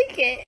like it.